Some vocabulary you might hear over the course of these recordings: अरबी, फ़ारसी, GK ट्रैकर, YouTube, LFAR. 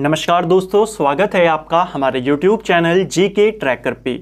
नमस्कार दोस्तों, स्वागत है आपका हमारे YouTube चैनल GK ट्रैकर पे।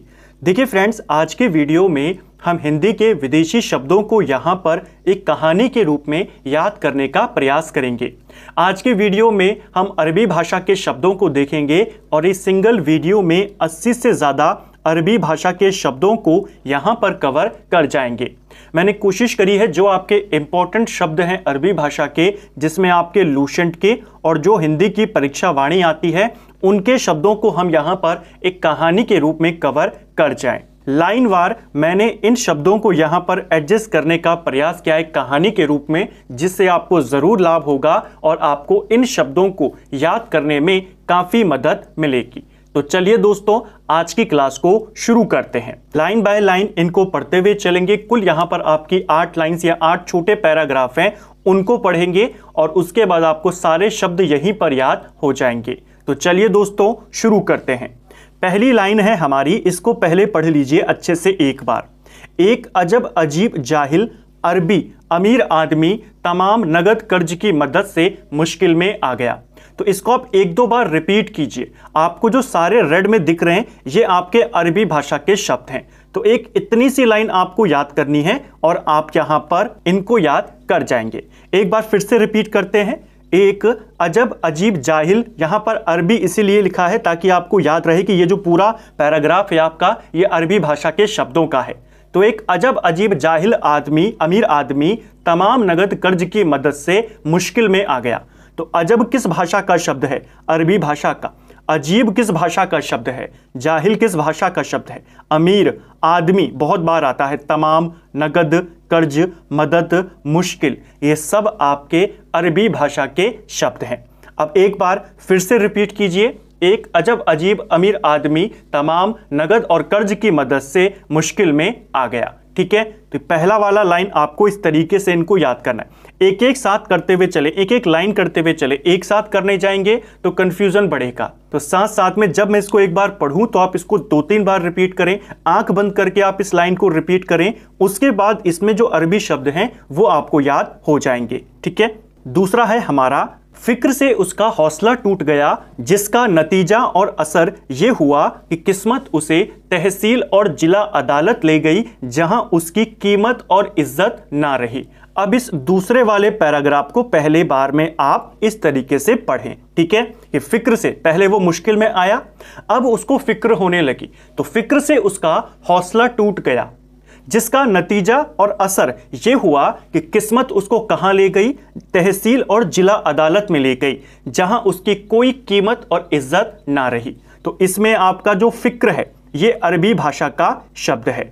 देखिए फ्रेंड्स, आज के वीडियो में हम हिंदी के विदेशी शब्दों को यहाँ पर एक कहानी के रूप में याद करने का प्रयास करेंगे। आज के वीडियो में हम अरबी भाषा के शब्दों को देखेंगे और इस सिंगल वीडियो में 80 से ज़्यादा अरबी भाषा के शब्दों को यहाँ पर कवर कर जाएंगे। मैंने कोशिश करी है जो आपके इम्पॉर्टेंट शब्द हैं अरबी भाषा के, जिसमें आपके लूसेंट के और जो हिंदी की परीक्षा वाणी आती है उनके शब्दों को हम यहाँ पर एक कहानी के रूप में कवर कर जाएं। लाइनवार मैंने इन शब्दों को यहाँ पर एडजस्ट करने का प्रयास किया है कहानी के रूप में, जिससे आपको ज़रूर लाभ होगा और आपको इन शब्दों को याद करने में काफ़ी मदद मिलेगी। तो चलिए दोस्तों, आज की क्लास को शुरू करते हैं। लाइन बाय लाइन इनको पढ़ते हुए चलेंगे। कुल यहाँ पर आपकी 8 लाइन्स या 8 छोटे पैराग्राफ हैं, उनको पढ़ेंगे और उसके बाद आपको सारे शब्द यहीं पर याद हो जाएंगे। तो चलिए दोस्तों, शुरू करते हैं। पहली लाइन है हमारी, इसको पहले पढ़ लीजिए अच्छे से एक बार। एक अजब अजीब जाहिल अरबी अमीर आदमी तमाम नगद कर्ज की मदद से मुश्किल में आ गया। तो इसको आप एक दो बार रिपीट कीजिए। आपको जो सारे रेड में दिख रहे हैं ये आपके अरबी भाषा के शब्द हैं। तो एक इतनी सी लाइन आपको याद करनी है और आप यहाँ पर इनको याद कर जाएंगे। एक बार फिर से रिपीट करते हैं। एक अजब अजीब जाहिल, यहाँ पर अरबी इसीलिए लिखा है ताकि आपको याद रहे कि ये जो पूरा पैराग्राफ है आपका, ये अरबी भाषा के शब्दों का है। तो एक अजब अजीब जाहिल आदमी अमीर आदमी तमाम नगद कर्ज की मदद से मुश्किल में आ गया। तो अजब किस भाषा का शब्द है? अरबी भाषा का। अजीब किस भाषा का शब्द है? जाहिल किस भाषा का शब्द है? अमीर आदमी बहुत बार आता है। तमाम नगद कर्ज मदद मुश्किल, ये सब आपके अरबी भाषा के शब्द हैं। अब एक बार फिर से रिपीट कीजिए। एक अजब अजीब अमीर आदमी तमाम नगद और कर्ज की मदद से मुश्किल में आ गया। ठीक है, तो पहला वाला लाइन आपको इस तरीके से इनको याद करना है। एक एक साथ करते हुए चले, एक एक लाइन करते हुए चले। एक साथ करने जाएंगे तो कन्फ्यूजन बढ़ेगा। तो साथ साथ में जब मैं इसको एक बार पढ़ूं तो आप इसको 2-3 बार रिपीट करें। आंख बंद करके आप इस लाइन को रिपीट करें, उसके बाद इसमें जो अरबी शब्द हैं वो आपको याद हो जाएंगे। ठीक है, दूसरा है हमारा, फिक्र से उसका हौसला टूट गया, जिसका नतीजा और असर ये हुआ कि किस्मत उसे तहसील और जिला अदालत ले गई, जहां उसकी कीमत और इज्जत ना रही। अब इस दूसरे वाले पैराग्राफ को पहले बार में आप इस तरीके से पढ़ें। ठीक है, कि फिक्र से, पहले वो मुश्किल में आया, अब उसको फिक्र होने लगी, तो फिक्र से उसका हौसला टूट गया, जिसका नतीजा और असर ये हुआ कि किस्मत उसको कहाँ ले गई? तहसील और जिला अदालत में ले गई, जहाँ उसकी कोई कीमत और इज्जत ना रही। तो इसमें आपका जो फिक्र है ये अरबी भाषा का शब्द है।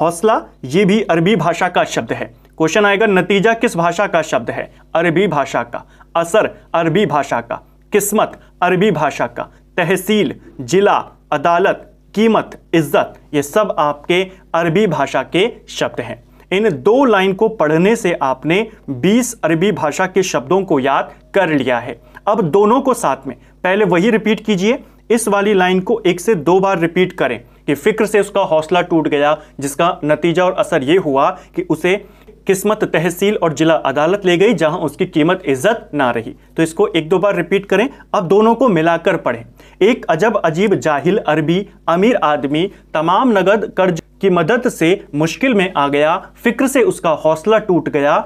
हौसला ये भी अरबी भाषा का शब्द है। क्वेश्चन आएगा, नतीजा किस भाषा का शब्द है? अरबी भाषा का। असर अरबी भाषा का। किस्मत अरबी भाषा का। तहसील, जिला, अदालत, कीमत, इज्जत, ये सब आपके अरबी भाषा के शब्द हैं। इन 2 लाइन को पढ़ने से आपने 20 अरबी भाषा के शब्दों को याद कर लिया है। अब दोनों को साथ में पहले वही रिपीट कीजिए। इस वाली लाइन को 1 से 2 बार रिपीट करें कि फिक्र से उसका हौसला टूट गया, जिसका नतीजा और असर ये हुआ कि उसे किस्मत तहसील और जिला अदालत ले गई, जहां उसकी कीमत इज्जत ना रही। तो इसको 1-2 बार रिपीट करें। अब दोनों को मिलाकर पढ़ें। एक अजब अजीब जाहिल अरबी अमीर आदमी तमाम नगद कर्ज की मदद से मुश्किल में आ गया, फिक्र से उसका हौसला टूट गया,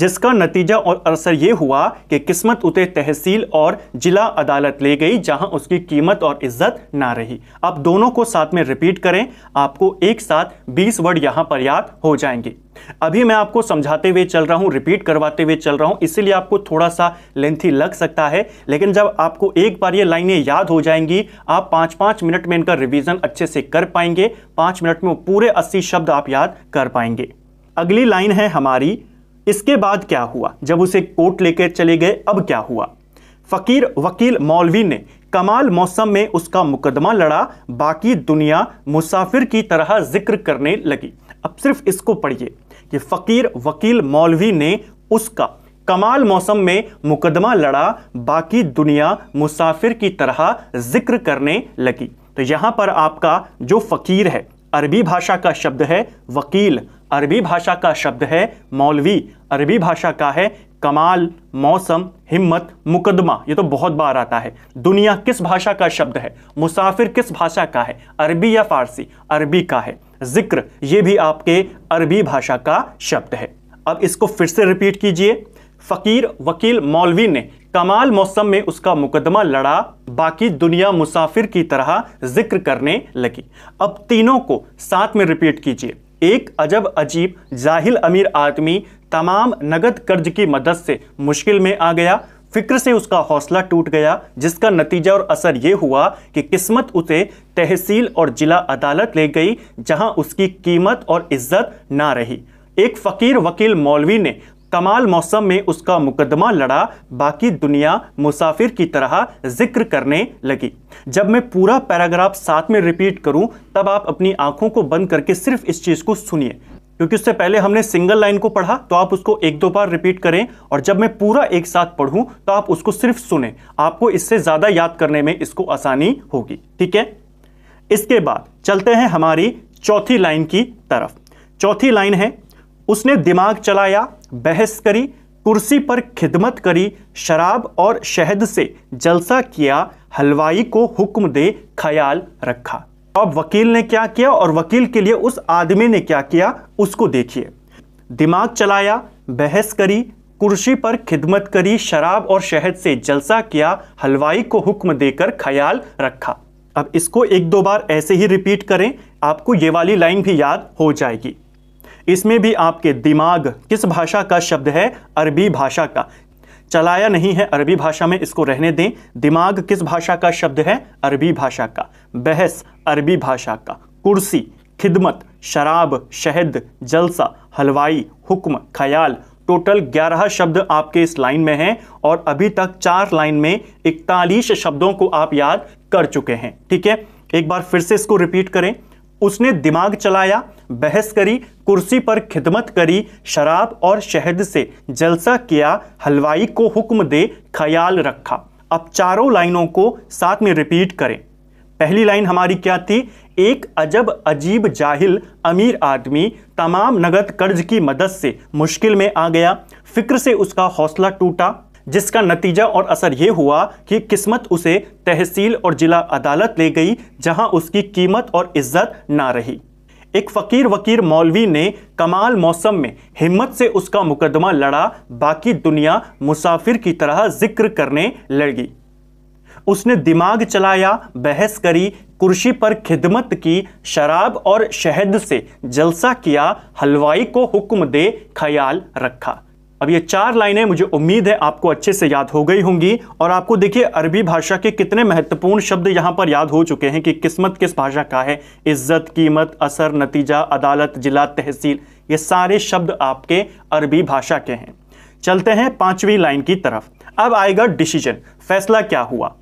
जिसका नतीजा और असर ये हुआ कि किस्मत उसे तहसील और जिला अदालत ले गई, जहां उसकी कीमत और इज्जत ना रही। आप दोनों को साथ में रिपीट करें, आपको एक साथ 20 वर्ड यहां पर याद हो जाएंगे। अभी मैं आपको समझाते हुए चल रहा हूं, रिपीट करवाते हुए चल रहा हूं, इसलिए आपको थोड़ा सा लेंथी लग सकता है, लेकिन जब आपको एक बार ये लाइनें याद हो जाएंगी आप 5-5 मिनट में इनका रिवीजन अच्छे से कर पाएंगे। 5 मिनट में पूरे 80 शब्द आप याद कर पाएंगे। अगली लाइन है हमारी, इसके बाद क्या हुआ? जब उसे कोर्ट लेकर चले गए, अब क्या हुआ? फकीर वकील मौलवी ने कमाल मौसम में उसका मुकदमा लड़ा, बाकी दुनिया मुसाफिर की तरह जिक्र करने लगी। अब सिर्फ इसको पढ़िए कि फकीर वकील मौलवी ने उसका कमाल मौसम में मुकदमा लड़ा, बाकी दुनिया मुसाफिर की तरह जिक्र करने लगी। तो यहाँ पर आपका जो फकीर है अरबी भाषा का शब्द है, वकील अरबी भाषा का शब्द है, मौलवी अरबी भाषा का है, कमाल, मौसम, हिम्मत, मुकदमा, ये तो बहुत बार आता है। दुनिया किस भाषा का शब्द है? मुसाफिर किस भाषा का है? अरबी या फारसी? अरबी का है। जिक्र, ये भी आपके अरबी भाषा का शब्द है। अब इसको फिर से रिपीट कीजिए। फकीर, वकील, मौलवी ने कमाल मौसम में उसका मुकदमा लड़ा, बाकी दुनिया मुसाफिर की तरह जिक्र करने लगी। अब तीनों को साथ में रिपीट कीजिए। एक अजब अजीब जाहिल अमीर आदमी तमाम नगद कर्ज की मदद से मुश्किल में आ गया, फिक्र से उसका हौसला टूट गया, जिसका नतीजा और असर ये हुआ कि किस्मत उसे तहसील और जिला अदालत ले गई, जहां उसकी कीमत और इज्जत ना रही। एक फकीर, वकील, मौलवी ने कमाल मौसम में उसका मुकदमा लड़ा, बाकी दुनिया मुसाफिर की तरह जिक्र करने लगी। जब मैं पूरा पैराग्राफ साथ में रिपीट करूं, तब आप अपनी आंखों को बंद करके सिर्फ इस चीज़ को सुनिए, क्योंकि उससे पहले हमने सिंगल लाइन को पढ़ा, तो आप उसको एक दो बार रिपीट करें, और जब मैं पूरा एक साथ पढ़ूं तो आप उसको सिर्फ सुनें। आपको इससे ज़्यादा याद करने में इसको आसानी होगी, ठीक है। इसके बाद चलते हैं हमारी चौथी लाइन की तरफ। चौथी लाइन है, उसने दिमाग चलाया, बहस करी, कुर्सी पर खिदमत करी, शराब और शहद से जलसा किया, हलवाई को हुक्म दे, ख्याल रखा। अब वकील ने क्या किया और वकील के लिए उस आदमी ने क्या किया, उसको देखिए। दिमाग चलाया, बहस करी, कुर्सी पर खिदमत करी, शराब और शहद से जलसा किया, हलवाई को हुक्म देकर ख्याल रखा। अब इसको एक दो बार ऐसे ही रिपीट करें, आपको ये वाली लाइन भी याद हो जाएगी। इसमें भी आपके दिमाग किस भाषा का शब्द है? अरबी भाषा का। चलाया नहीं है अरबी भाषा में, इसको रहने दें। दिमाग किस भाषा का शब्द है? अरबी भाषा का। बहस अरबी भाषा का। कुर्सी, खिदमत, शराब, शहद, जलसा, हलवाई, हुक्म, ख्याल, टोटल 11 शब्द आपके इस लाइन में हैं, और अभी तक 4 लाइन में 41 शब्दों को आप याद कर चुके हैं, ठीक है। एक बार फिर से इसको रिपीट करें। उसने दिमाग चलाया, बहस करी, कुर्सी पर खिदमत करी, शराब और शहद से जलसा किया, हलवाई को हुक्म दे, ख्याल रखा। अब चारों लाइनों को साथ में रिपीट करें। पहली लाइन हमारी क्या थी? एक अजब अजीब जाहिल अमीर आदमी तमाम नगद कर्ज की मदद से मुश्किल में आ गया, फिक्र से उसका हौसला टूटा, जिसका नतीजा और असर ये हुआ कि किस्मत उसे तहसील और जिला अदालत ले गई, जहां उसकी कीमत और इज्जत ना रही। एक फ़कीर, वकील, मौलवी ने कमाल मौसम में हिम्मत से उसका मुकदमा लड़ा, बाकी दुनिया मुसाफिर की तरह जिक्र करने लगी। उसने दिमाग चलाया, बहस करी, कुर्सी पर खिदमत की, शराब और शहद से जलसा किया, हलवाई को हुक्म दे, ख्याल रखा। अब ये 4 लाइनें मुझे उम्मीद है आपको अच्छे से याद हो गई होंगी, और आपको देखिए अरबी भाषा के कितने महत्वपूर्ण शब्द यहाँ पर याद हो चुके हैं कि किस्मत किस भाषा का है, इज्जत, कीमत, असर, नतीजा, अदालत, जिला, तहसील, ये सारे शब्द आपके अरबी भाषा के हैं। चलते हैं 5वीं लाइन की तरफ। अब आएगा डिसीजन, फैसला क्या हुआ।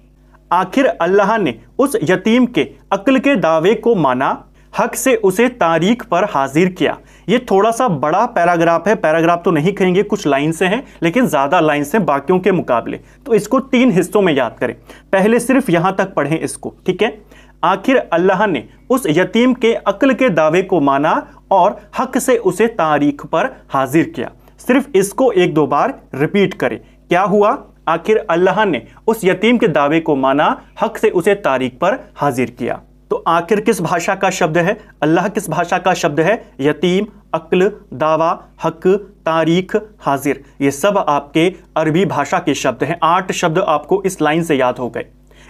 आखिर अल्लाह ने उस यतीम के अक्ल के दावे को माना, हक से उसे तारीख पर हाजिर किया। ये थोड़ा सा बड़ा पैराग्राफ है, पैराग्राफ तो नहीं कहेंगे, कुछ लाइन से हैं, लेकिन ज़्यादा लाइन से बाकियों के मुकाबले, तो इसको 3 हिस्सों में याद करें। पहले सिर्फ यहाँ तक पढ़ें इसको, ठीक है। आखिर अल्लाह ने उस यतीम के अक्ल के दावे को माना और हक से उसे तारीख पर हाजिर किया। सिर्फ इसको एक दो बार रिपीट करें। क्या हुआ? आखिर अल्लाह ने उस यतीम के दावे को माना, हक से उसे तारीख पर हाजिर किया। तो आखिर किस भाषा का शब्द है? अल्लाह किस भाषा का शब्द है? यतीम, अक्ल, दावा, हक, तारीख, हाजिर, ये सब आपके अरबी भाषा के शब्द हैं। 8 शब्द आपको इस लाइन से याद हो गए।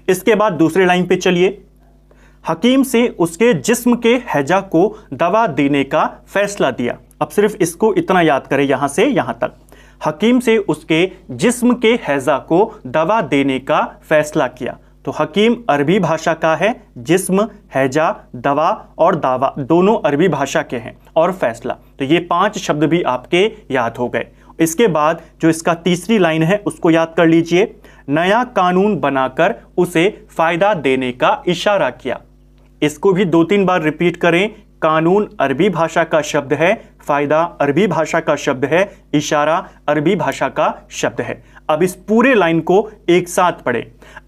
इसके बाद दूसरे लाइन पे चलिए। हकीम से उसके जिस्म के हैजा को दवा देने का फैसला दिया। अब सिर्फ इसको इतना याद करें, यहाँ से यहाँ तक। हकीम से उसके जिस्म के हैजा को दवा देने का फैसला किया। तो हकीम अरबी भाषा का है, जिस्म, हैजा, दवा और दावा दोनों अरबी भाषा के हैं, और फैसला, तो ये 5 शब्द भी आपके याद हो गए। इसके बाद जो इसका तीसरी लाइन है उसको याद कर लीजिए। नया कानून बनाकर उसे फ़ायदा देने का इशारा किया। इसको भी 2-3 बार रिपीट करें। कानून अरबी भाषा का शब्द है, फ़ायदा अरबी भाषा का शब्द है, इशारा अरबी भाषा का शब्द है। अब इस पूरे लाइन को एक साथ पढ़ें।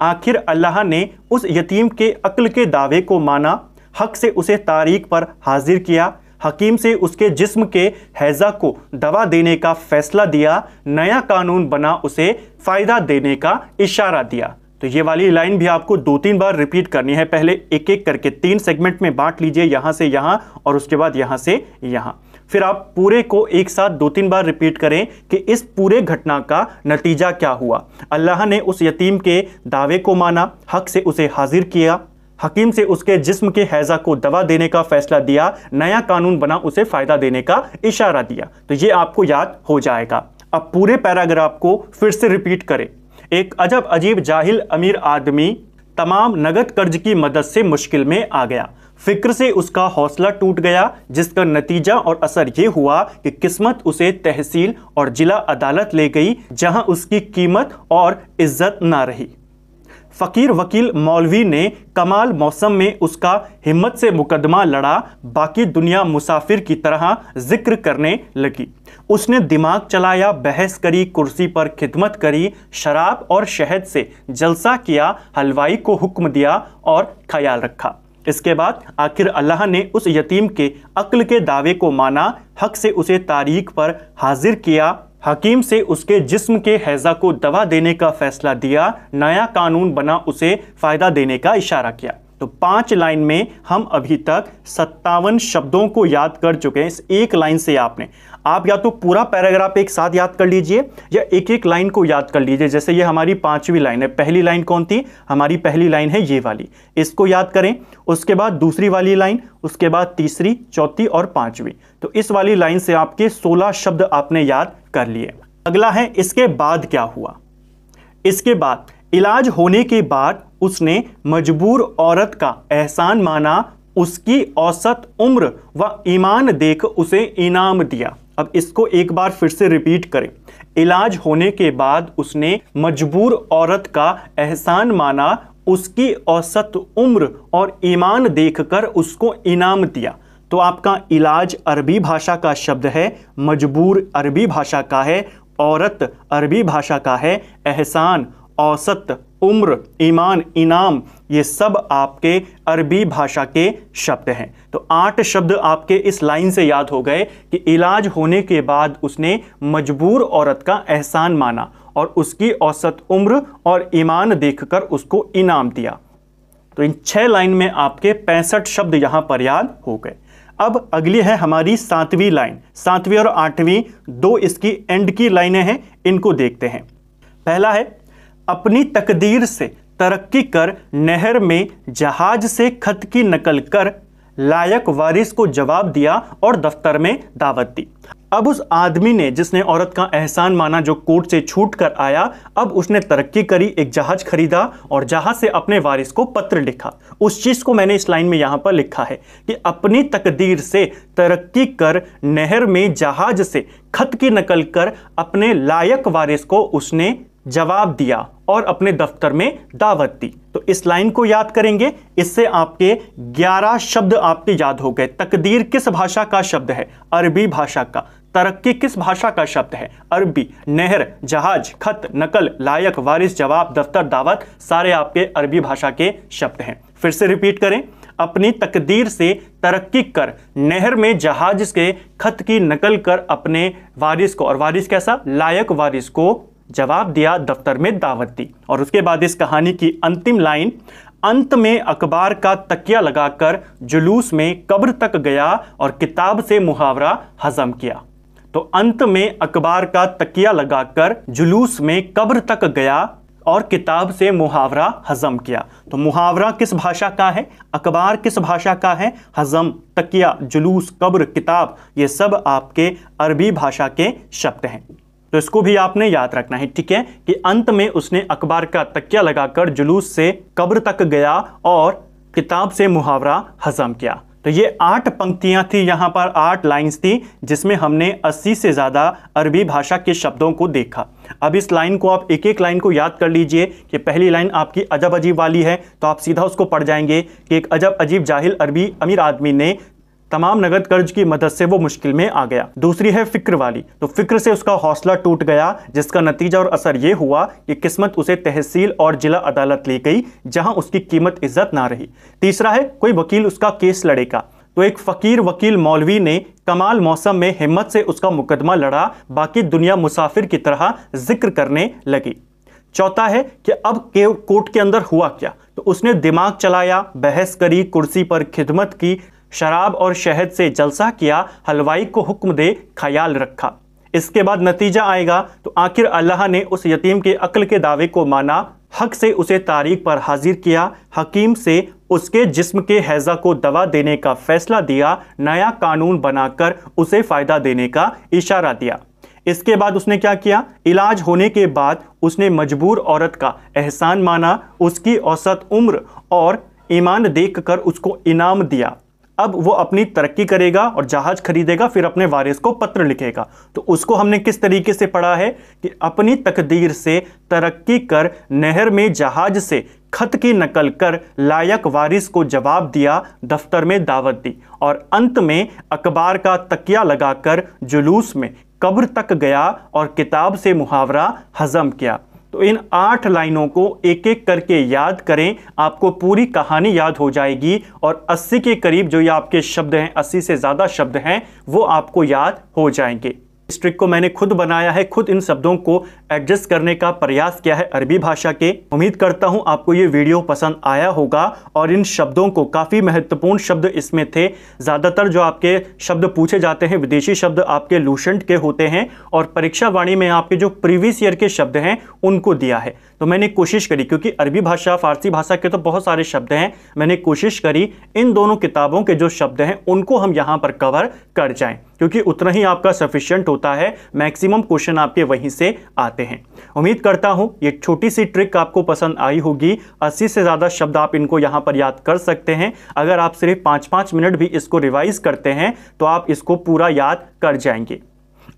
आखिर अल्लाह ने उस यतीम के अक्ल के दावे को माना, हक से उसे तारीख पर हाजिर किया, हकीम से उसके जिस्म के हैजा को दवा देने का फैसला दिया, नया कानून बना उसे फ़ायदा देने का इशारा दिया। तो ये वाली लाइन भी आपको 2-3 बार रिपीट करनी है। पहले एक एक करके 3 सेगमेंट में बांट लीजिए, यहाँ से यहाँ और उसके बाद यहाँ से यहाँ। फिर आप पूरे को एक साथ 2-3 बार रिपीट करें कि इस पूरे घटना का नतीजा क्या हुआ। अल्लाह ने उस यतीम के दावे को माना, हक से उसे हाजिर किया, हकीम से उसके जिस्म के हैजा को दवा देने का फैसला दिया, नया कानून बना उसे फ़ायदा देने का इशारा दिया। तो ये आपको याद हो जाएगा। अब पूरे पैराग्राफ को फिर से रिपीट करें। एक अजब अजीब जाहिल अमीर आदमी तमाम नगद कर्ज की मदद से मुश्किल में आ गया। फिक्र से उसका हौसला टूट गया, जिसका नतीजा और असर ये हुआ कि किस्मत उसे तहसील और जिला अदालत ले गई, जहां उसकी कीमत और इज्जत ना रही। फ़कीर वकील मौलवी ने कमाल मौसम में उसका हिम्मत से मुकदमा लड़ा, बाकी दुनिया मुसाफिर की तरह जिक्र करने लगी। उसने दिमाग चलाया, बहस करी, कुर्सी पर खिदमत करी, शराब और शहद से जलसा किया, हलवाई को हुक्म दिया और ख्याल रखा। इसके बाद आखिर अल्लाह ने उस यतीम के अक्ल के दावे को माना, हक से उसे तारीख पर हाजिर किया, हकीम से उसके जिस्म के हैजा को दवा देने का फैसला दिया, नया कानून बना उसे फ़ायदा देने का इशारा किया। तो 5 लाइन में हम अभी तक 57 शब्दों को याद कर चुके हैं। इस एक लाइन से आप या तो पूरा पैराग्राफ एक साथ याद कर लीजिए या एक एक लाइन को याद कर लीजिए। जैसे ये हमारी 5वीं लाइन है। पहली लाइन कौन थी? हमारी पहली लाइन है ये वाली, इसको याद करें। उसके बाद दूसरी वाली लाइन, उसके बाद तीसरी, चौथी और 5वीं। तो इस वाली लाइन से आपके 16 शब्द आपने याद कर लिए। अगला है इसके बाद क्या हुआ। इसके बाद इलाज होने के बाद उसने मजबूर औरत का एहसान माना, उसकी औसत उम्र व ईमान देख उसे इनाम दिया। अब इसको एक बार फिर से रिपीट करें। इलाज होने के बाद उसने मजबूर औरत का एहसान माना, उसकी औसत उम्र और ईमान देखकर उसको इनाम दिया। तो आपका इलाज अरबी भाषा का शब्द है, मजबूर अरबी भाषा का है, औरत अरबी भाषा का है, एहसान, औसत, उम्र, ईमान, इनाम, ये सब आपके अरबी भाषा के शब्द हैं। तो 8 शब्द आपके इस लाइन से याद हो गए कि इलाज होने के बाद उसने मजबूर औरत का एहसान माना और उसकी औसत उम्र और ईमान देखकर उसको इनाम दिया। तो इन 6 लाइन में आपके 65 शब्द यहाँ पर याद हो गए। अब अगली है हमारी 7वीं लाइन। 7वीं और 8वीं 2 इसकी एंड की लाइनें हैं, इनको देखते हैं। पहला है अपनी तकदीर से तरक्की कर, नहर में जहाज से खत की नकल कर, लायक वारिस को जवाब दिया और दफ्तर में दावत दी। अब उस आदमी ने जिसने औरत का एहसान माना, जो कोर्ट से छूट कर आया, अब उसने तरक्की करी, एक जहाज खरीदा और जहाज से अपने वारिस को पत्र लिखा। उस चीज़ को मैंने इस लाइन में यहाँ पर लिखा है कि अपनी तकदीर से तरक्की कर, नहर में जहाज से खत की नकल कर, अपने लायक वारिस को उसने जवाब दिया और अपने दफ्तर में दावत दी। तो इस लाइन को याद करेंगे, इससे आपके 11 शब्द आपके याद हो गए। तकदीर किस भाषा का शब्द है? अरबी भाषा का। तरक्की किस भाषा का शब्द है? अरबी। नहर, जहाज, खत, नकल, लायक, वारिस, जवाब, दफ्तर, दावत, सारे आपके अरबी भाषा के शब्द हैं। फिर से रिपीट करें। अपनी तकदीर से तरक्की कर, नहर में जहाज से खत की नकल कर, अपने वारिस को, और वारिस कैसा? लायक वारिस को जवाब दिया, दफ्तर में दावत दी। और उसके बाद इस कहानी की अंतिम लाइन, अंत में अखबार का तकिया लगाकर जुलूस में कब्र तक गया और किताब से मुहावरा हजम किया। तो अंत में अखबार का तकिया लगाकर जुलूस में कब्र तक गया और किताब से मुहावरा हजम किया। तो मुहावरा किस भाषा का है? अखबार। किस भाषा का है? हजम, तकिया, जुलूस, कब्र, किताब, ये सब आपके अरबी भाषा के शब्द हैं। तो इसको भी आपने याद रखना है, ठीक है? कि अंत में उसने अखबार का तकिया लगाकर जुलूस से कब्र तक गया और किताब से मुहावरा हजम किया। तो ये 8 पंक्तियां थी, यहाँ पर 8 लाइन्स थी, जिसमें हमने 80 से ज़्यादा अरबी भाषा के शब्दों को देखा। अब इस लाइन को आप एक एक लाइन को याद कर लीजिए कि पहली लाइन आपकी अजब अजीब वाली है, तो आप सीधा उसको पढ़ जाएंगे कि एक अजब अजीब जाहिल अरबी अमीर आदमी ने तमाम नगद कर्ज की मदद से वो मुश्किल में आ गया। दूसरी है फिक्र वाली, तो फिक्र से उसका हौसला टूट गया, जिसका नतीजा और असर ये हुआ कि किस्मत उसे तहसील और जिला अदालत ले गई, जहां उसकी कीमत इज्जत ना रही। तीसरा है कोई वकील उसका केस लड़ेगा, तो एक फकीर वकील मौलवी ने कमाल मौसम में हिम्मत से उसका मुकदमा लड़ा, बाकी दुनिया मुसाफिर की तरह जिक्र करने लगी। चौथा है कि अब कोर्ट के अंदर हुआ क्या, तो उसने दिमाग चलाया, बहस करी, कुर्सी पर खिदमत की, शराब और शहद से जलसा किया, हलवाई को हुक्म दे, ख्याल रखा। इसके बाद नतीजा आएगा। तो आखिर अल्लाह ने उस यतीम के अक्ल के दावे को माना, हक से उसे तारीक पर हाजिर किया, हकीम से उसके जिस्म के हैजा को दवा देने का फैसला दिया, नया कानून बनाकर उसे फ़ायदा देने का इशारा दिया। इसके बाद उसने क्या किया, इलाज होने के बाद उसने मजबूर औरत का एहसान माना, उसकी औसत उम्र और ईमान देखकर उसको इनाम दिया। अब वो अपनी तरक्की करेगा और जहाज खरीदेगा, फिर अपने वारिस को पत्र लिखेगा। तो उसको हमने किस तरीके से पढ़ा है कि अपनी तकदीर से तरक्की कर, नहर में जहाज से खत की नकल कर, लायक वारिस को जवाब दिया, दफ्तर में दावत दी, और अंत में अखबार का तकिया लगाकर जुलूस में कब्र तक गया और किताब से मुहावरा हजम किया। तो इन 8 लाइनों को एक एक करके याद करें, आपको पूरी कहानी याद हो जाएगी और 80 के करीब जो ये आपके शब्द हैं, 80 से ज़्यादा शब्द हैं, वो आपको याद हो जाएंगे। इस ट्रिक को मैंने खुद बनाया है, खुद इन शब्दों को एडजस्ट करने का प्रयास किया है अरबी भाषा के। उम्मीद करता हूं आपको ये वीडियो पसंद आया होगा और इन शब्दों को, काफ़ी महत्वपूर्ण शब्द इसमें थे। ज़्यादातर जो आपके शब्द पूछे जाते हैं विदेशी शब्द आपके लूसेंट के होते हैं, और परीक्षावाणी में आपके जो प्रीवियस ईयर के शब्द हैं उनको दिया है। तो मैंने कोशिश करी, क्योंकि अरबी भाषा, फारसी भाषा के तो बहुत सारे शब्द हैं, मैंने कोशिश करी इन दोनों किताबों के जो शब्द हैं उनको हम यहाँ पर कवर कर जाएँ, क्योंकि उतना ही आपका सफिशिएंट होता है, मैक्सिमम क्वेश्चन आपके वहीं से आते हैं। उम्मीद करता हूं ये छोटी सी ट्रिक आपको पसंद आई होगी। 80 से ज़्यादा शब्द आप इनको यहां पर याद कर सकते हैं। अगर आप सिर्फ 5-5 मिनट भी इसको रिवाइज करते हैं तो आप इसको पूरा याद कर जाएंगे।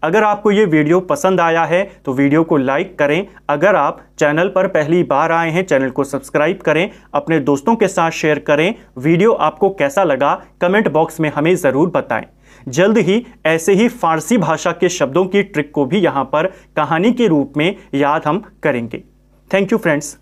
अगर आपको ये वीडियो पसंद आया है तो वीडियो को लाइक करें। अगर आप चैनल पर पहली बार आए हैं, चैनल को सब्सक्राइब करें, अपने दोस्तों के साथ शेयर करें। वीडियो आपको कैसा लगा कमेंट बॉक्स में हमें ज़रूर बताएं। जल्द ही ऐसे ही फारसी भाषा के शब्दों की ट्रिक को भी यहाँ पर कहानी के रूप में याद हम करेंगे। Thank you friends.